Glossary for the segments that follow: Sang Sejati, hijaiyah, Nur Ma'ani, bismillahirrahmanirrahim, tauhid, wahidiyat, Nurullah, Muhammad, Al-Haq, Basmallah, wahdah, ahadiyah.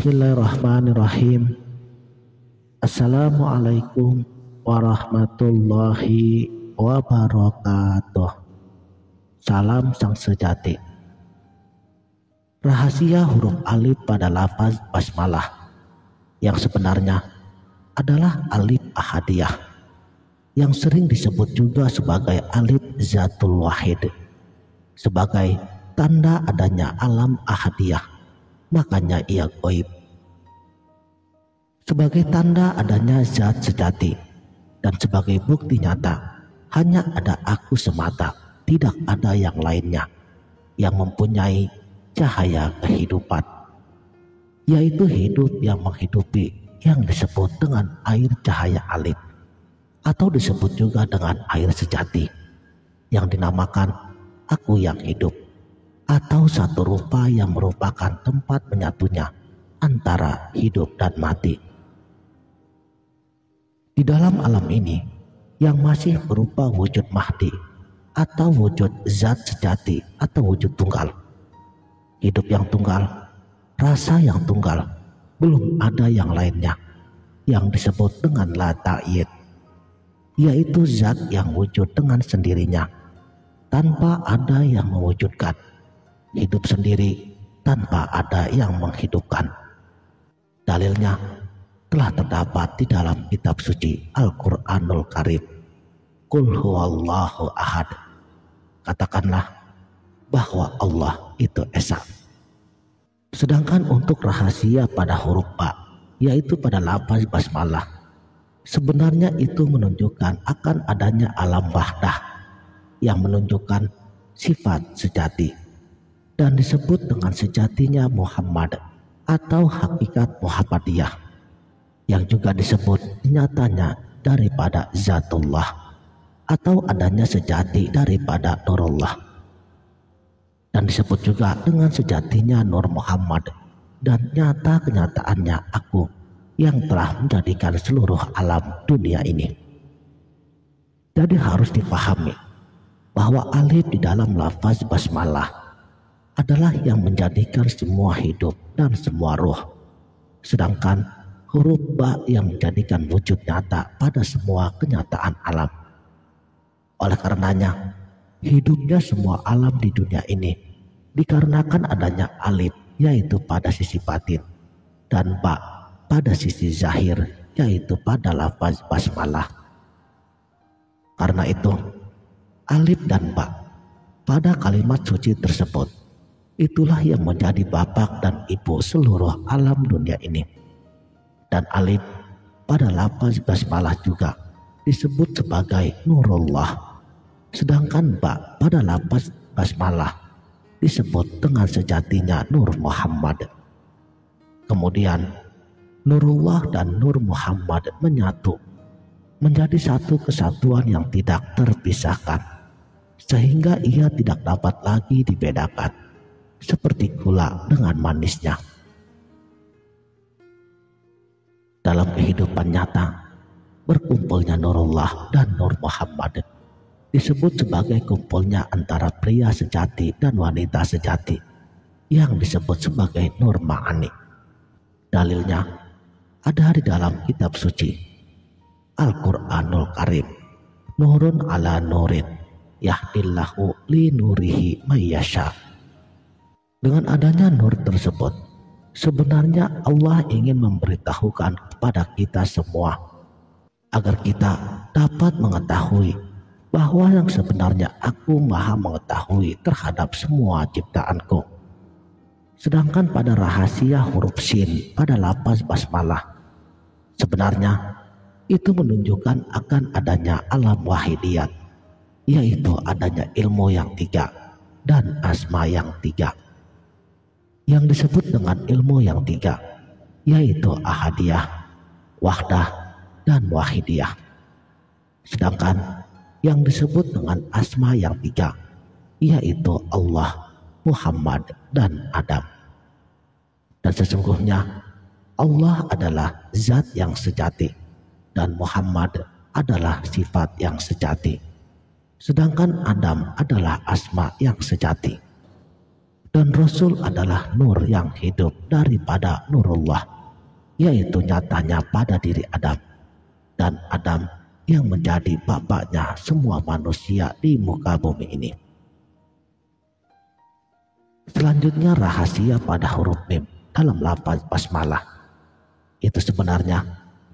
Bismillahirrahmanirrahim. Assalamualaikum warahmatullahi wabarakatuh. Salam Sang Sejati. Rahasia huruf alif pada lafaz basmalah yang sebenarnya adalah alif ahadiyah yang sering disebut juga sebagai alif zatul wahid, sebagai tanda adanya alam ahadiyah, makanya ia goib. Sebagai tanda adanya zat sejati dan sebagai bukti nyata, hanya ada aku semata, tidak ada yang lainnya yang mempunyai cahaya kehidupan, yaitu hidup yang menghidupi, yang disebut dengan air cahaya alif, atau disebut juga dengan air sejati, yang dinamakan aku yang hidup, atau satu rupa yang merupakan tempat menyatunya antara hidup dan mati. Di dalam alam ini yang masih berupa wujud mahdi atau wujud zat sejati atau wujud tunggal, hidup yang tunggal, rasa yang tunggal, belum ada yang lainnya yang disebut dengan la ta'yid, yaitu zat yang wujud dengan sendirinya tanpa ada yang mewujudkan, hidup sendiri tanpa ada yang menghidupkan. Dalilnya telah terdapat di dalam kitab suci Al-Qur'anul Karim. Qul huwallahu ahad. Katakanlah bahwa Allah itu esa. Sedangkan untuk rahasia pada huruf ba, yaitu pada lafaz basmalah, sebenarnya itu menunjukkan akan adanya alam wahdah yang menunjukkan sifat sejati dan disebut dengan sejatinya Muhammad atau hakikat Muhammadiyah, yang juga disebut nyatanya daripada zatullah atau adanya sejati daripada nurullah, dan disebut juga dengan sejatinya Nur Muhammad dan nyata kenyataannya aku yang telah menjadikan seluruh alam dunia ini. Jadi harus dipahami bahwa alif di dalam lafaz basmalah adalah yang menjadikan semua hidup dan semua ruh, sedangkan huruf ba yang menjadikan wujud nyata pada semua kenyataan alam. Oleh karenanya hidupnya semua alam di dunia ini dikarenakan adanya alif, yaitu pada sisi batin, dan ba pada sisi zahir, yaitu pada lafaz basmalah. Karena itu alif dan ba pada kalimat suci tersebut, itulah yang menjadi bapak dan ibu seluruh alam dunia ini. Dan alif pada lafaz basmalah juga disebut sebagai nurullah, sedangkan ba pada lafaz basmalah disebut dengan sejatinya Nur Muhammad. Kemudian Nurullah dan Nur Muhammad menyatu menjadi satu kesatuan yang tidak terpisahkan, sehingga ia tidak dapat lagi dibedakan seperti gula dengan manisnya. Dalam kehidupan nyata berkumpulnya Nurullah dan Nur Muhammad disebut sebagai kumpulnya antara pria sejati dan wanita sejati yang disebut sebagai Nur Ma'ani. Dalilnya ada di dalam kitab suci Al-Qur'anul Karim. Nurun ala nurin yahdillahu li nurihi mayyasha. Dengan adanya nur tersebut, sebenarnya Allah ingin memberitahukan kepada kita semua agar kita dapat mengetahui bahwa yang sebenarnya aku maha mengetahui terhadap semua ciptaanku. Sedangkan pada rahasia huruf sin pada lafaz basmalah, sebenarnya itu menunjukkan akan adanya alam wahidiyat, yaitu adanya ilmu yang tiga dan asma yang tiga. Yang disebut dengan ilmu yang tiga yaitu ahadiyah, wahdah, dan wahidiyah. Sedangkan yang disebut dengan asma yang tiga yaitu Allah, Muhammad, dan Adam. Dan sesungguhnya Allah adalah zat yang sejati dan Muhammad adalah sifat yang sejati, sedangkan Adam adalah asma yang sejati. Dan Rasul adalah nur yang hidup daripada nurullah, yaitu nyatanya pada diri Adam. Dan Adam yang menjadi bapaknya semua manusia di muka bumi ini. Selanjutnya rahasia pada huruf mim dalam lafaz basmalah. Itu sebenarnya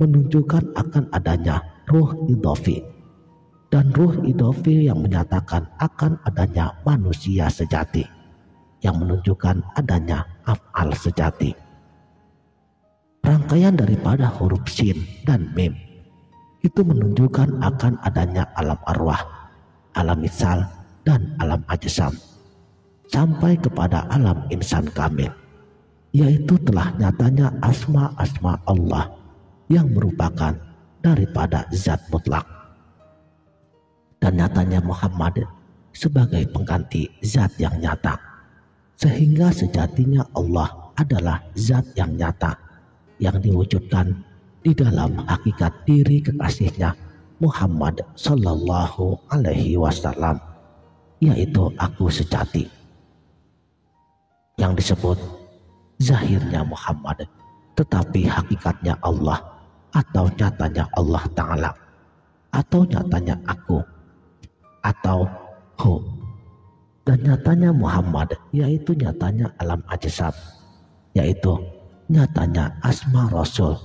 menunjukkan akan adanya ruh idhofi. Dan ruh idhofi yang menyatakan akan adanya manusia sejati, yang menunjukkan adanya af'al sejati. Rangkaian daripada huruf sin dan mim itu menunjukkan akan adanya alam arwah, alam misal, dan alam ajsam, sampai kepada alam insan kamil, yaitu telah nyatanya asma-asma Allah yang merupakan daripada zat mutlak. Dan nyatanya Muhammad sebagai pengganti zat yang nyata, sehingga sejatinya Allah adalah zat yang nyata yang diwujudkan di dalam hakikat diri kekasihnya Muhammad sallallahu alaihi wasallam, yaitu aku sejati, yang disebut zahirnya Muhammad tetapi hakikatnya Allah, atau nyatanya Allah Ta'ala, atau nyatanya aku, atau hu. Dan nyatanya Muhammad yaitu nyatanya alam ajsam, yaitu nyatanya asma Rasul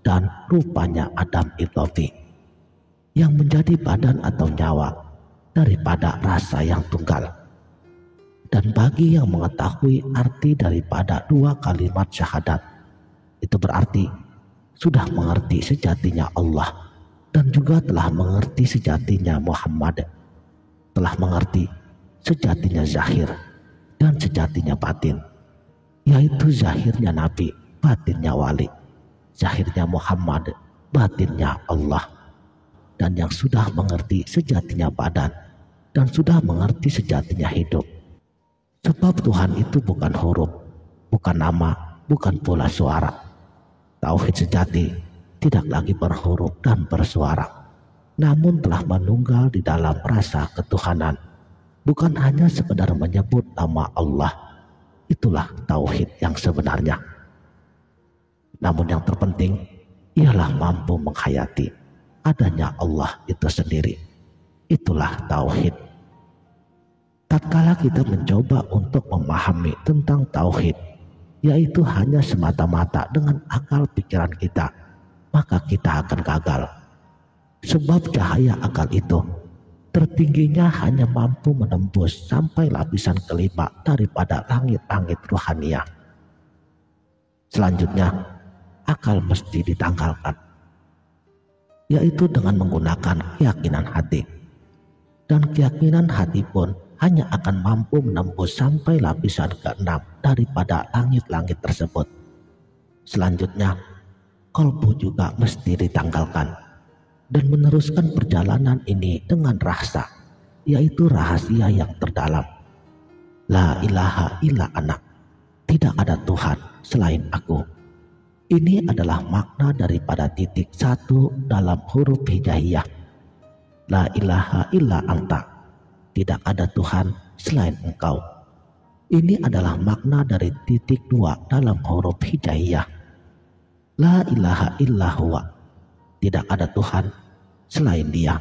dan rupanya Adam idhofi, yang menjadi badan atau nyawa daripada rasa yang tunggal. Dan bagi yang mengetahui arti daripada dua kalimat syahadat, itu berarti sudah mengerti sejatinya Allah dan juga telah mengerti sejatinya Muhammad, telah mengerti sejatinya zahir dan sejatinya batin, yaitu zahirnya Nabi, batinnya wali, zahirnya Muhammad, batinnya Allah. Dan yang sudah mengerti sejatinya badan dan sudah mengerti sejatinya hidup. Sebab Tuhan itu bukan huruf, bukan nama, bukan pula suara. Tauhid sejati tidak lagi berhuruf dan bersuara, namun telah menunggal di dalam rasa ketuhanan, bukan hanya sekedar menyebut nama Allah. Itulah tauhid yang sebenarnya. Namun yang terpenting ialah mampu menghayati adanya Allah itu sendiri. Itulah tauhid. Tatkala kita mencoba untuk memahami tentang tauhid, yaitu hanya semata-mata dengan akal pikiran kita, maka kita akan gagal. Sebab cahaya akal itu tertingginya hanya mampu menembus sampai lapisan kelima daripada langit-langit ruhania. Selanjutnya akal mesti ditangkalkan, yaitu dengan menggunakan keyakinan hati. Dan keyakinan hati pun hanya akan mampu menembus sampai lapisan keenam daripada langit-langit tersebut. Selanjutnya kalbu juga mesti ditangkalkan, dan meneruskan perjalanan ini dengan rahsa, yaitu rahasia yang terdalam. La ilaha illa ana, tidak ada Tuhan selain aku. Ini adalah makna daripada titik satu dalam huruf hijaiyah. La ilaha illa anta, tidak ada Tuhan selain engkau. Ini adalah makna dari titik dua dalam huruf hijaiyah. La ilaha illa huwa, tidak ada Tuhan selain dia.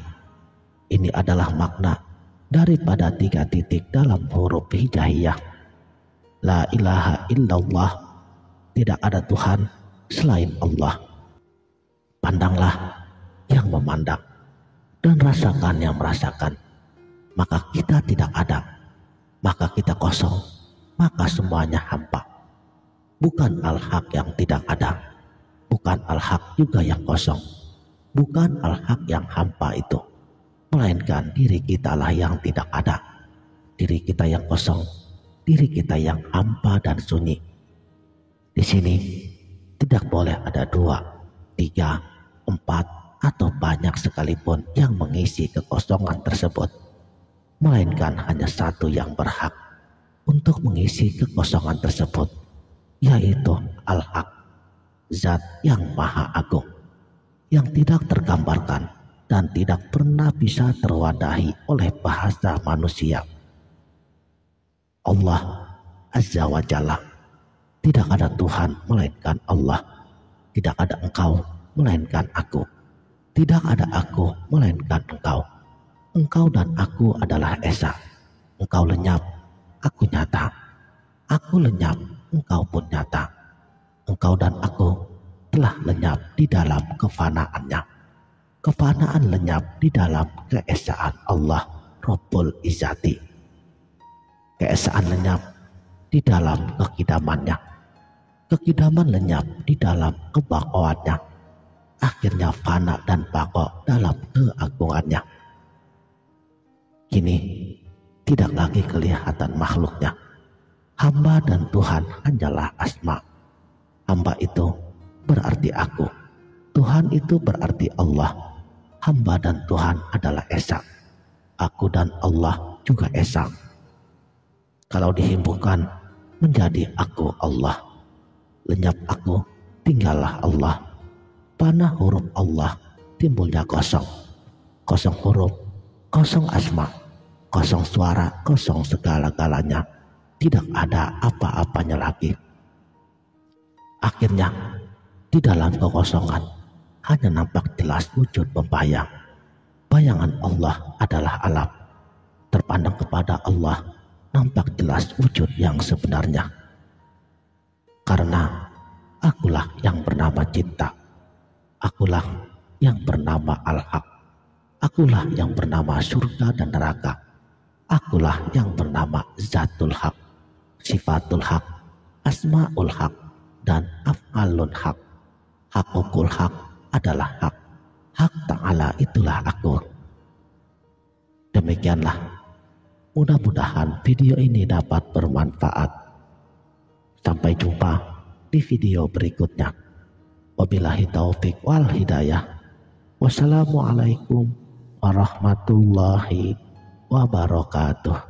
Ini adalah makna daripada tiga titik dalam huruf hijaiyah. La ilaha illallah, tidak ada Tuhan selain Allah. Pandanglah yang memandang dan rasakan yang merasakan, maka kita tidak ada, maka kita kosong, maka semuanya hampa. Bukan al-haq yang tidak ada, bukan al-haq juga yang kosong, bukan al-haq yang hampa itu, melainkan diri kita lah yang tidak ada, diri kita yang kosong, diri kita yang hampa dan sunyi. Di sini tidak boleh ada 2, 3, 4 atau banyak sekalipun yang mengisi kekosongan tersebut, melainkan hanya satu yang berhak untuk mengisi kekosongan tersebut, yaitu Al-Haq, zat yang maha agung, yang tidak tergambarkan dan tidak pernah bisa terwadahi oleh bahasa manusia. Allah Azza wa Jalla. Tidak ada Tuhan melainkan Allah, tidak ada engkau melainkan aku, tidak ada aku melainkan engkau. Engkau dan aku adalah esa. Engkau lenyap, aku nyata. Aku lenyap, engkau pun nyata. Engkau dan aku telah lenyap di dalam kefanaannya. Kefanaan lenyap di dalam keesaan Allah Rabbul Izzati. Keesaan lenyap di dalam kekidamannya. Kekidaman lenyap di dalam kebakoannya. Akhirnya fana dan bako dalam keagungannya. Kini tidak lagi kelihatan makhluknya. Hamba dan Tuhan hanyalah asma. Hamba itu berarti aku. Tuhan itu berarti Allah. Hamba dan Tuhan adalah esa. Aku dan Allah juga esa. Kalau dihimpukan menjadi aku Allah. Lenyap aku, tinggallah Allah. Panah huruf Allah, timbulnya kosong. Kosong huruf, kosong asma. Kosong suara, kosong segala-galanya. Tidak ada apa-apanya lagi. Akhirnya, di dalam kekosongan, hanya nampak jelas wujud pembayang. Bayangan Allah adalah alam. Terpandang kepada Allah, nampak jelas wujud yang sebenarnya. Karena akulah yang bernama cinta. Akulah yang bernama Al-Haq. Akulah yang bernama surga dan neraka. Akulah yang bernama Zatul Haq, Sifatul Haq, Asma'ul Haq, dan Af'alun Haq. Hakukul Haq adalah Haq. Haq Ta'ala itulah aku. Demikianlah. Mudah-mudahan video ini dapat bermanfaat. Sampai jumpa di video berikutnya. Wabillahi taufik wal hidayah. Wassalamualaikum warahmatullahi wabarakatuh.